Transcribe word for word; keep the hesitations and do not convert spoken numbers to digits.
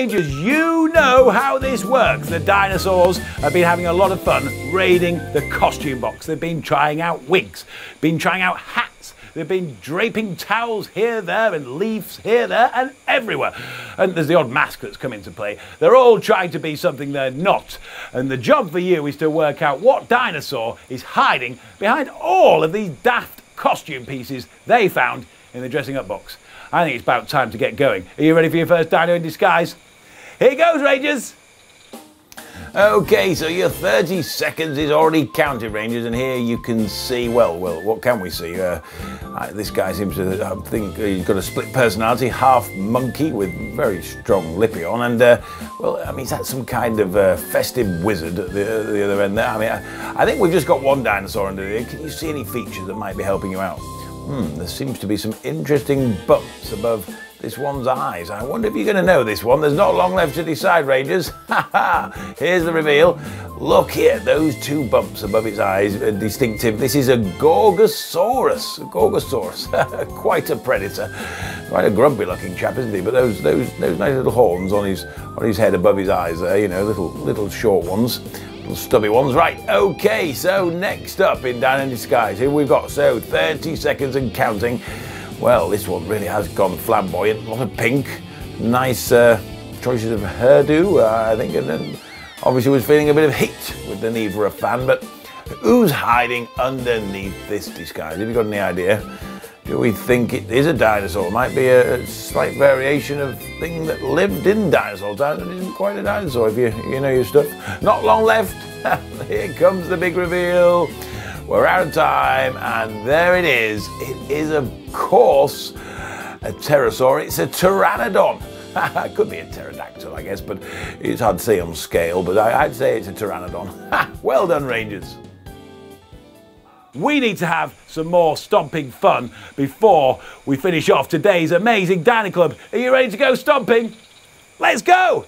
Rangers, you know how this works. The dinosaurs have been having a lot of fun raiding the costume box. They've been trying out wigs, been trying out hats, they've been draping towels here, there, and leaves here, there, and everywhere. And there's the odd mask that's come into play. They're all trying to be something they're not. And the job for you is to work out what dinosaur is hiding behind all of these daft costume pieces they found in the dressing up box. I think it's about time to get going. Are you ready for your first dino in disguise? Here goes, Rangers! Okay, so your thirty seconds is already counted, Rangers, and here you can see, well, well, what can we see? Uh, this guy seems to, I think he's got a split personality, half monkey with very strong lippy on, and, uh, well, I mean, is that some kind of uh, festive wizard at the, the other end there? I mean, I, I think we've just got one dinosaur under here. Can you see any features that might be helping you out? Hmm, there seems to be some interesting bumps above this one's eyes. I wonder if you're going to know this one. There's not long left to decide, Rangers. Ha ha! Here's the reveal. Look here, those two bumps above its eyes are distinctive. This is a Gorgosaurus. A Gorgosaurus. Quite a predator. Quite a grumpy-looking chap, isn't he? But those those those nice little horns on his on his head above his eyes there. You know, little little short ones. Stubby ones. Right, okay, so next up in Dino Disguise, here we've got, so thirty seconds and counting. Well, this one really has gone flamboyant, a lot of pink, nice uh, choices of hairdo, uh, I think, and then obviously was feeling a bit of heat with the need for a fan. But who's hiding underneath this disguise? Have you got any idea? Do we think it is a dinosaur? It might be a slight variation of thing that lived in dinosaur times and isn't quite a dinosaur if you, you know your stuff. Not long left. Here comes the big reveal. We're out of time, and there it is. It is, of course, a pterosaur. It's a pteranodon. It could be a pterodactyl, I guess, but it's hard to see on scale, but I, I'd say it's a pteranodon. Well done, Rangers. We need to have some more stomping fun before we finish off today's amazing Dino Club. Are you ready to go stomping? Let's go!